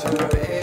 Somebody.